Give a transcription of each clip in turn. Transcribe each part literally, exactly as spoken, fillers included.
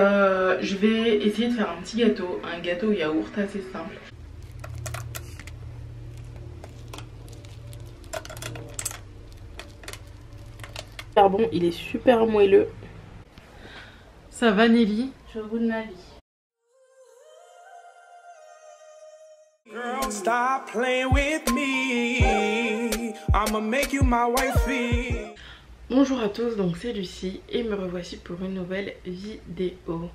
Euh, je vais essayer de faire un petit gâteau, un gâteau yaourt assez simple. Super bon, il est super moelleux. Ça va Nelly? Je suis au bout de ma vie. Girl, stop playing with me. I'ma make you my wifey. Bonjour à tous, donc c'est Lucie et me revoici pour une nouvelle vidéo.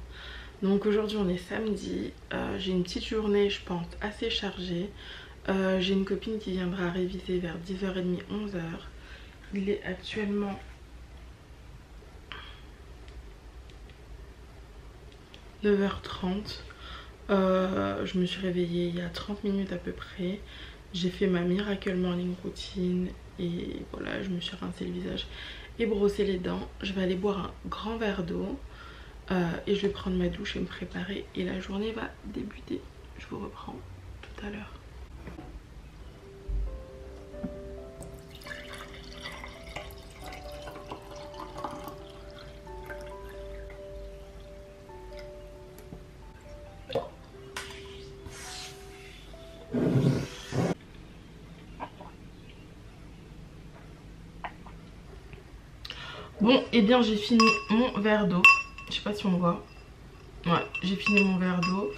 Donc aujourd'hui on est samedi, euh, j'ai une petite journée je pense assez chargée. Euh, j'ai une copine qui viendra réviser vers dix heures trente, onze heures. Il est actuellement neuf heures trente. Euh, je me suis réveillée il y a trente minutes à peu près. J'ai fait ma miracle morning routine et voilà, je me suis rincé le visage et brossé les dents. Je vais aller boire un grand verre d'eau euh, et je vais prendre ma douche et me préparer. Et la journée va débuter. Je vous reprends tout à l'heure. Bon, et eh bien j'ai fini mon verre d'eau. Je sais pas si on voit. Ouais, j'ai fini mon verre d'eau.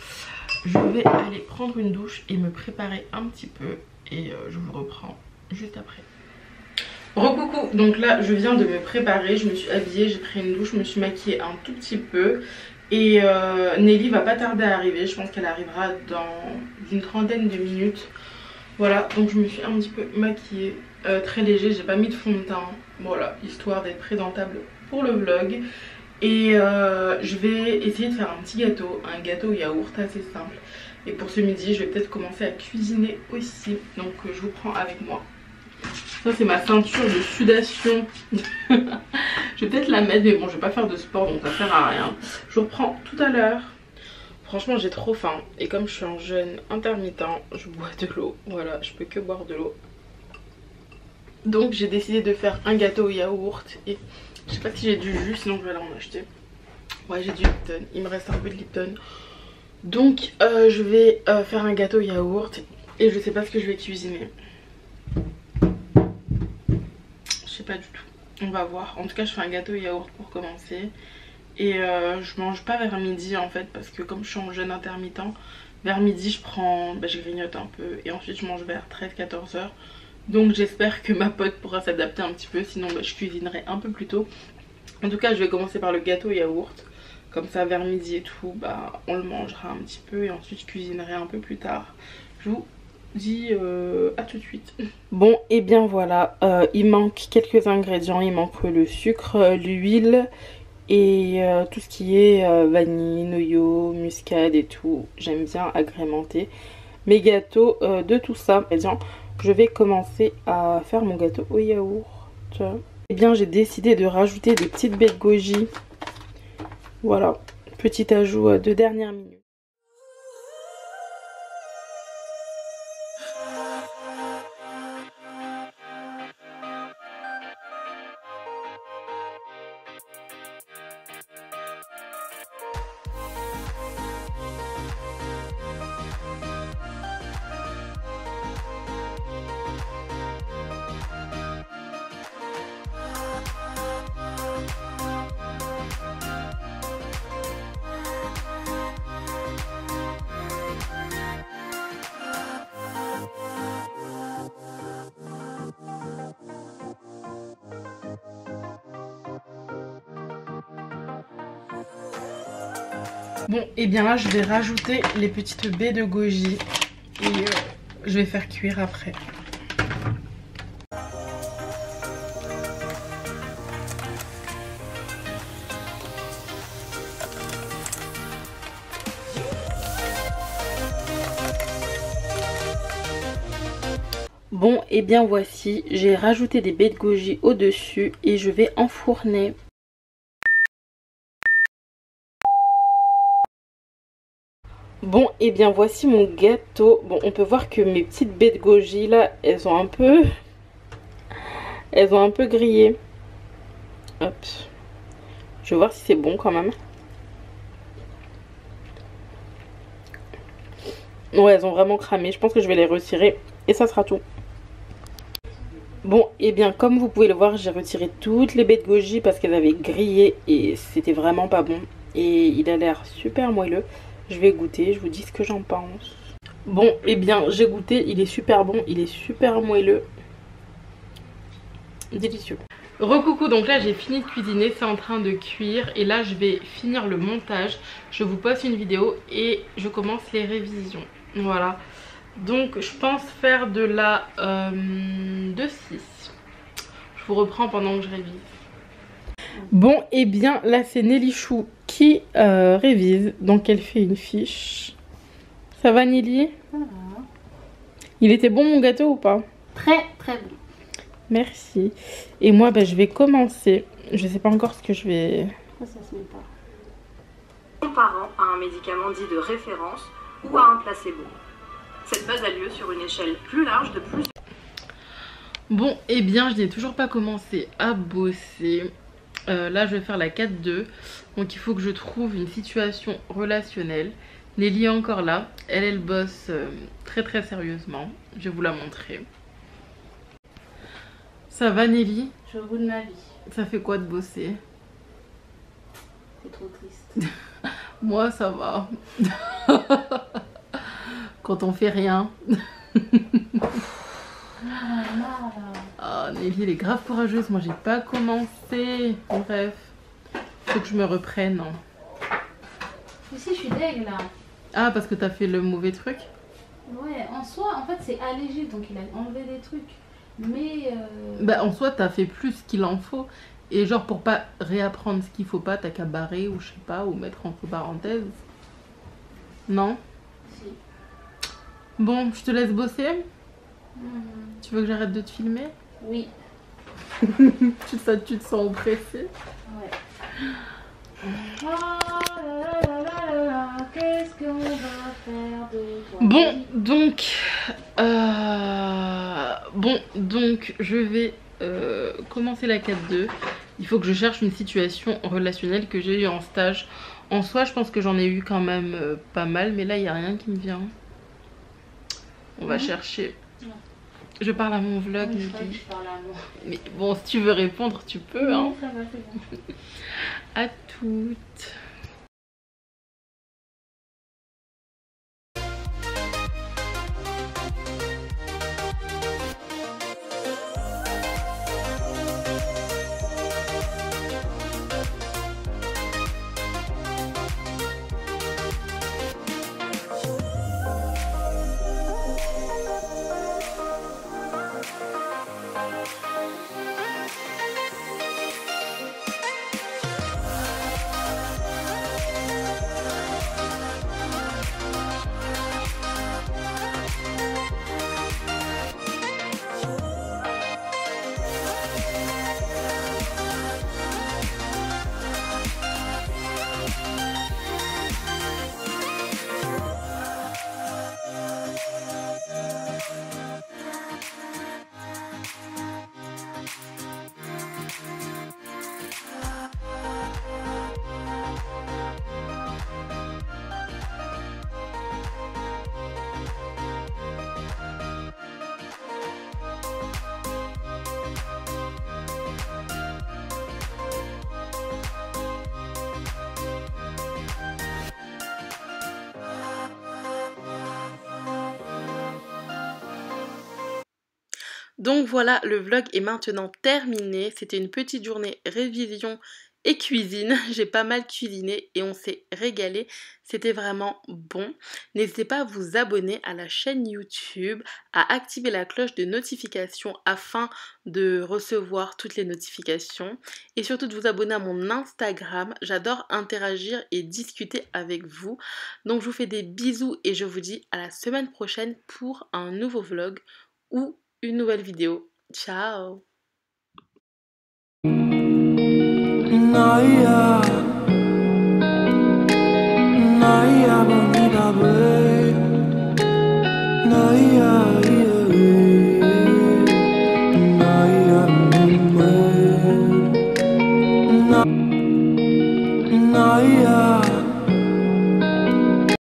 Je vais aller prendre une douche et me préparer un petit peu. Et euh, je vous reprends juste après. Recoucou. Donc là, je viens de me préparer. Je me suis habillée, j'ai pris une douche, je me suis maquillée un tout petit peu. Et euh, Nelly va pas tarder à arriver. Je pense qu'elle arrivera dans une trentaine de minutes. Voilà, donc je me suis un petit peu maquillée. Euh, très léger, j'ai pas mis de fond de teint, voilà, histoire d'être présentable pour le vlog. Et euh, je vais essayer de faire un petit gâteau, un gâteau yaourt assez simple. Et pour ce midi je vais peut-être commencer à cuisiner aussi, donc euh, je vous prends avec moi. Ça c'est ma ceinture de sudation. Je vais peut-être la mettre, mais bon, je vais pas faire de sport donc ça sert à rien. Je vous reprends tout à l'heure. Franchement j'ai trop faim et comme je suis en jeûne intermittent, je bois de l'eau, voilà, je peux que boire de l'eau. Donc j'ai décidé de faire un gâteau au yaourt et je sais pas si j'ai du jus, sinon je vais aller en acheter. Ouais, j'ai du Lipton, il me reste un peu de Lipton. Donc euh, je vais euh, faire un gâteau au yaourt et je sais pas ce que je vais cuisiner. Je sais pas du tout, on va voir. En tout cas je fais un gâteau au yaourt pour commencer. Et euh, je mange pas vers midi en fait parce que comme je suis en jeûne intermittent, vers midi je prends, bah, je grignote un peu et ensuite je mange vers treize à quatorze heures. Donc j'espère que ma pote pourra s'adapter un petit peu, sinon bah, je cuisinerai un peu plus tôt. En tout cas je vais commencer par le gâteau yaourt, comme ça vers midi et tout, bah, on le mangera un petit peu et ensuite je cuisinerai un peu plus tard. Je vous dis euh, à tout de suite. Bon et eh bien voilà, euh, il manque quelques ingrédients, il manque le sucre, l'huile et euh, tout ce qui est euh, vanille, noyau, muscade et tout. J'aime bien agrémenter mes gâteaux euh, de tout ça. Et bien, je vais commencer à faire mon gâteau au yaourt. Et bien j'ai décidé de rajouter des petites baies de goji. Voilà, petit ajout de dernière minute. Bon, et bien là je vais rajouter les petites baies de goji et euh, je vais faire cuire après. Bon, et bien voici, j'ai rajouté des baies de goji au-dessus et je vais enfourner. Bon et eh bien voici mon gâteau. Bon on peut voir que mes petites baies de goji là elles ont un peu elles ont un peu grillé. Hop, je vais voir si c'est bon quand même. Ouais, elles ont vraiment cramé. Je pense que je vais les retirer et ça sera tout. Bon, et eh bien comme vous pouvez le voir, j'ai retiré toutes les baies de goji parce qu'elles avaient grillé et c'était vraiment pas bon. Et il a l'air super moelleux. Je vais goûter, je vous dis ce que j'en pense. Bon, et eh bien j'ai goûté, il est super bon, il est super moelleux. Délicieux. Recoucou, donc là j'ai fini de cuisiner, c'est en train de cuire et là je vais finir le montage. Je vous poste une vidéo et je commence les révisions. Voilà. Donc je pense faire de la euh, deux six. Je vous reprends pendant que je révise. Bon, et eh bien là c'est Nélichou qui euh, révise. Donc elle fait une fiche. Ça va Nelly? Ça va. Il était bon mon gâteau ou pas? Très très bon. Merci. Et moi bah, je vais commencer. Je sais pas encore ce que je vais... Ça, ça se met pas. Comparant à un médicament dit de référence ou à un placebo. Cette base a lieu sur une échelle plus large de plus... Bon, et eh bien je n'ai toujours pas commencé à bosser. Euh, là je vais faire la quatre deux. Donc il faut que je trouve une situation relationnelle. Nelly est encore là. Elle, elle bosse euh, très très sérieusement. Je vais vous la montrer. Ça va Nelly? Je suis au bout de ma vie. Ça fait quoi de bosser? C'est trop triste. Moi ça va. Quand on fait rien. Ah, Nelly, elle est grave courageuse. Moi, j'ai pas commencé. Bref, faut que je me reprenne. Aussi, je suis deg là. Ah, parce que t'as fait le mauvais truc? Ouais, en soi, en fait, c'est allégé. Donc, il a enlevé des trucs. Mais. Euh... Bah, en soi, t'as fait plus qu'il en faut. Et genre, pour pas réapprendre ce qu'il faut pas, t'as qu'à barrer ou je sais pas, ou mettre entre parenthèses. Non? Si. Bon, je te laisse bosser. Mmh. Tu veux que j'arrête de te filmer? Oui. tu, te, tu te sens oppressée? Ouais. Oh là là là là, qu'est-ce qu'on va faire de toi? Bon, donc... Euh, bon, donc, je vais euh, commencer la quatre deux. Il faut que je cherche une situation relationnelle que j'ai eue en stage. En soi, je pense que j'en ai eu quand même euh, pas mal, mais là, il n'y a rien qui me vient. On va mmh. chercher. Non. Je parle à mon vlog. Oui, je je parle à moi. Mais bon, si tu veux répondre, tu peux. Oui, hein. Ça va, c'est bon. À toutes. Donc voilà, le vlog est maintenant terminé. C'était une petite journée révision et cuisine. J'ai pas mal cuisiné et on s'est régalé. C'était vraiment bon. N'hésitez pas à vous abonner à la chaîne YouTube, à activer la cloche de notification afin de recevoir toutes les notifications. Et surtout de vous abonner à mon Instagram. J'adore interagir et discuter avec vous. Donc je vous fais des bisous et je vous dis à la semaine prochaine pour un nouveau vlog ou une nouvelle vidéo. Ciao.